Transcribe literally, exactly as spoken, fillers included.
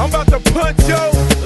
I'm about to punch yo.